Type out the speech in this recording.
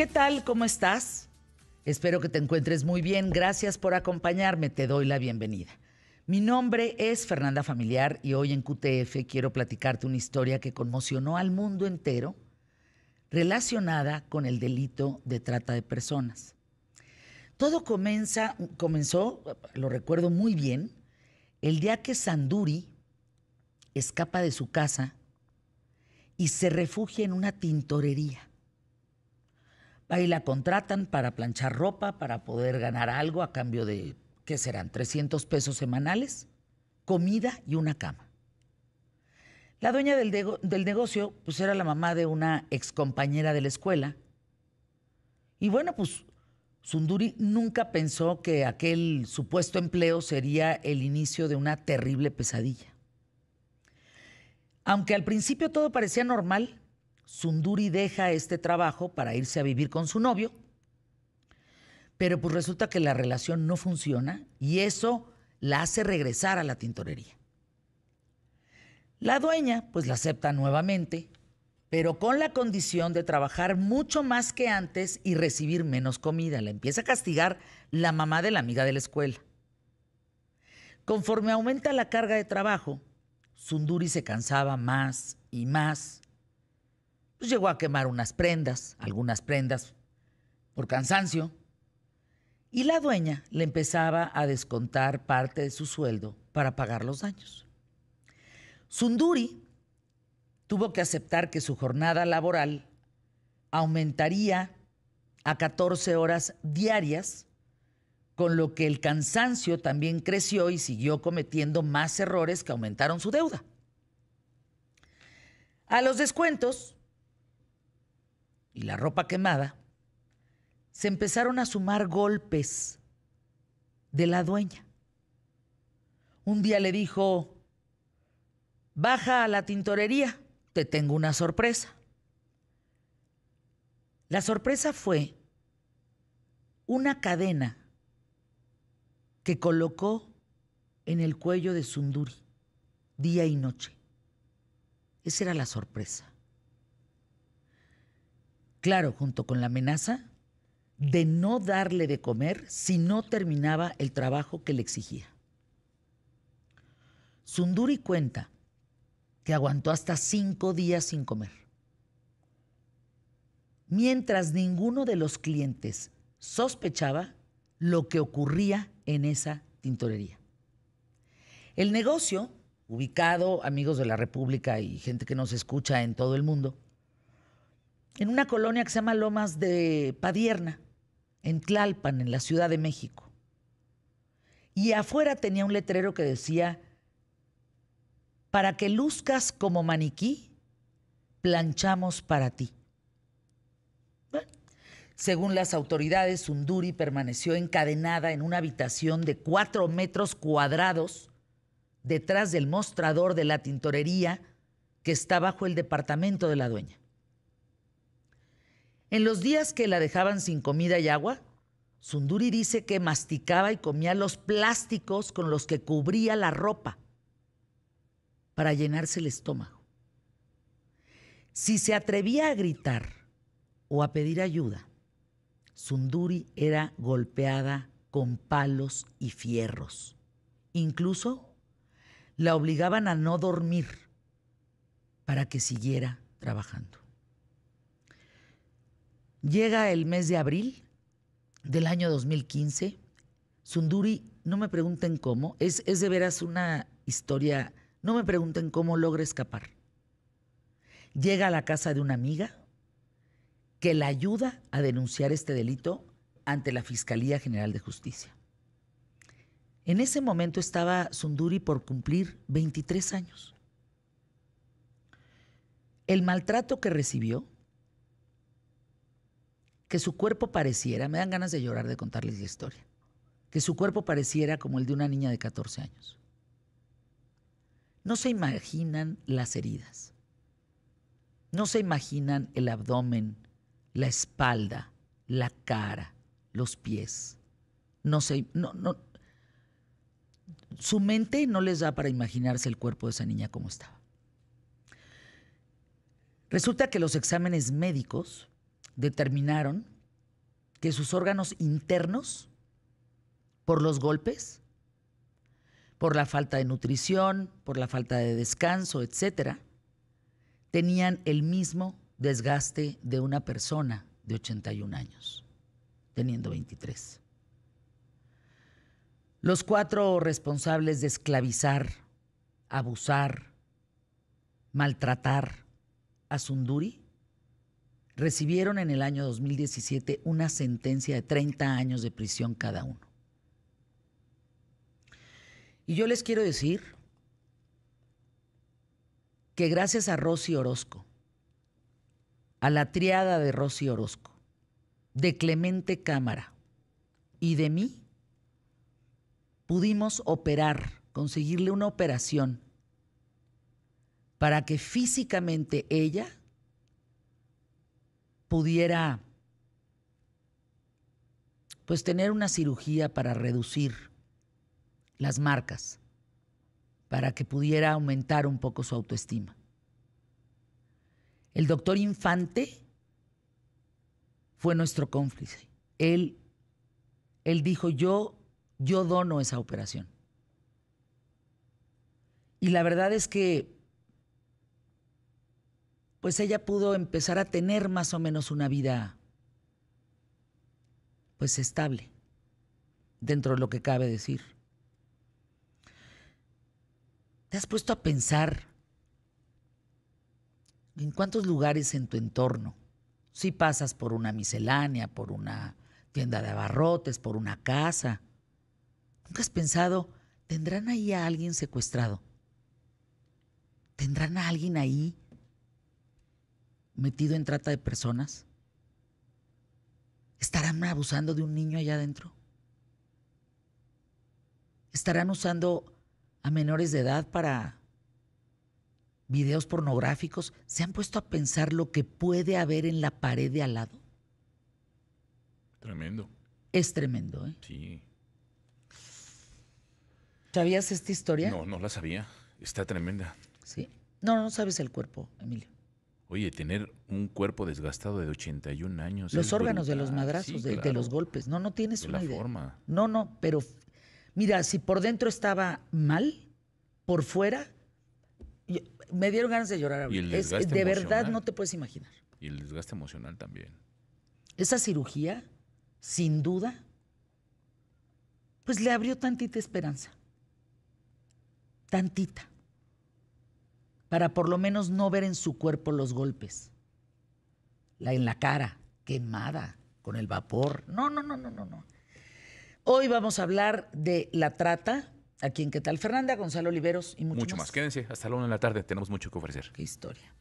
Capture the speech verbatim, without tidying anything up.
¿Qué tal? ¿Cómo estás? Espero que te encuentres muy bien. Gracias por acompañarme. Te doy la bienvenida. Mi nombre es Fernanda Familiar y hoy en Q T F quiero platicarte una historia que conmocionó al mundo entero relacionada con el delito de trata de personas. Todo comienza, comenzó, lo recuerdo muy bien, el día que Sunduri escapa de su casa y se refugia en una tintorería. Ahí la contratan para planchar ropa, para poder ganar algo a cambio de, ¿qué serán? trescientos pesos semanales, comida y una cama. La dueña del, de- del negocio, pues era la mamá de una excompañera de la escuela. Y bueno, pues Sunduri nunca pensó que aquel supuesto empleo sería el inicio de una terrible pesadilla. Aunque al principio todo parecía normal, Sunduri deja este trabajo para irse a vivir con su novio, pero pues resulta que la relación no funciona y eso la hace regresar a la tintorería. La dueña pues la acepta nuevamente, pero con la condición de trabajar mucho más que antes y recibir menos comida. La empieza a castigar la mamá de la amiga de la escuela. Conforme aumenta la carga de trabajo, Sunduri se cansaba más y más. Pues llegó a quemar unas prendas, algunas prendas por cansancio, y la dueña le empezaba a descontar parte de su sueldo para pagar los daños. Sunduri tuvo que aceptar que su jornada laboral aumentaría a catorce horas diarias, con lo que el cansancio también creció y siguió cometiendo más errores que aumentaron su deuda. A los descuentos y la ropa quemada, se empezaron a sumar golpes de la dueña. Un día le dijo, baja a la tintorería, te tengo una sorpresa. La sorpresa fue una cadena que colocó en el cuello de Sunduri día y noche. Esa era la sorpresa. Claro, junto con la amenaza de no darle de comer si no terminaba el trabajo que le exigía. Sunduri cuenta que aguantó hasta cinco días sin comer. Mientras ninguno de los clientes sospechaba lo que ocurría en esa tintorería. El negocio, ubicado, amigos de la República y gente que nos escucha en todo el mundo, en una colonia que se llama Lomas de Padierna, en Tlalpan, en la Ciudad de México. Y afuera tenía un letrero que decía, para que luzcas como maniquí, planchamos para ti. Bueno, según las autoridades, Sunduri permaneció encadenada en una habitación de cuatro metros cuadrados detrás del mostrador de la tintorería que está bajo el departamento de la dueña. En los días que la dejaban sin comida y agua, Sunduri dice que masticaba y comía los plásticos con los que cubría la ropa para llenarse el estómago. Si se atrevía a gritar o a pedir ayuda, Sunduri era golpeada con palos y fierros. Incluso la obligaban a no dormir para que siguiera trabajando. Llega el mes de abril del año dos mil quince. Sunduri, no me pregunten cómo, es, es de veras una historia, no me pregunten cómo logra escapar. Llega a la casa de una amiga que la ayuda a denunciar este delito ante la Fiscalía General de Justicia. En ese momento estaba Sunduri por cumplir veintitrés años. El maltrato que recibió, que su cuerpo pareciera, me dan ganas de llorar de contarles la historia, que su cuerpo pareciera como el de una niña de catorce años. No se imaginan las heridas, no se imaginan el abdomen, la espalda, la cara, los pies. No se, no, no, su mente no les da para imaginarse el cuerpo de esa niña como estaba. Resulta que los exámenes médicos determinaron que sus órganos internos, por los golpes, por la falta de nutrición, por la falta de descanso, etcétera, tenían el mismo desgaste de una persona de ochenta y un años, teniendo veintitrés. Los cuatro responsables de esclavizar, abusar, maltratar a Sunduri recibieron en el año dos mil diecisiete una sentencia de treinta años de prisión cada uno. Y yo les quiero decir que gracias a Rosi Orozco, a la triada de Rosi Orozco, de Clemente Cámara y de mí, pudimos operar, conseguirle una operación para que físicamente ella pudiera pues tener una cirugía para reducir las marcas, para que pudiera aumentar un poco su autoestima. El doctor Infante fue nuestro cómplice. Él, él dijo, yo, yo dono esa operación. Y la verdad es que pues ella pudo empezar a tener más o menos una vida pues estable, dentro de lo que cabe decir. ¿Te has puesto a pensar en cuántos lugares en tu entorno, si pasas por una miscelánea, por una tienda de abarrotes, por una casa, nunca has pensado, ¿tendrán ahí a alguien secuestrado? ¿Tendrán a alguien ahí metido en trata de personas? ¿Estarán abusando de un niño allá adentro? ¿Estarán usando a menores de edad para videos pornográficos? ¿Se han puesto a pensar lo que puede haber en la pared de al lado? Tremendo. Es tremendo, ¿eh? Sí. ¿Sabías esta historia? No, no la sabía. Está tremenda. Sí. No, no sabes el cuerpo, Emilio. Oye, tener un cuerpo desgastado de ochenta y un años. Los órganos brutal. De los madrazos, sí, de, claro. de los golpes. No, no tienes de una la idea. Forma. No, no, pero... Mira, si por dentro estaba mal, por fuera, yo, me dieron ganas de llorar. Y el desgaste es, de verdad no te puedes imaginar. Y el desgaste emocional también. Esa cirugía, sin duda, pues le abrió tantita esperanza. Tantita. Para por lo menos no ver en su cuerpo los golpes. La, en la cara, quemada, con el vapor. No, no, no, no, no, no. Hoy vamos a hablar de la trata, aquí en ¿Qué tal Fernanda? Gonzalo Oliveros y mucho, mucho más. más. Quédense, hasta la una de la tarde, tenemos mucho que ofrecer. Qué historia.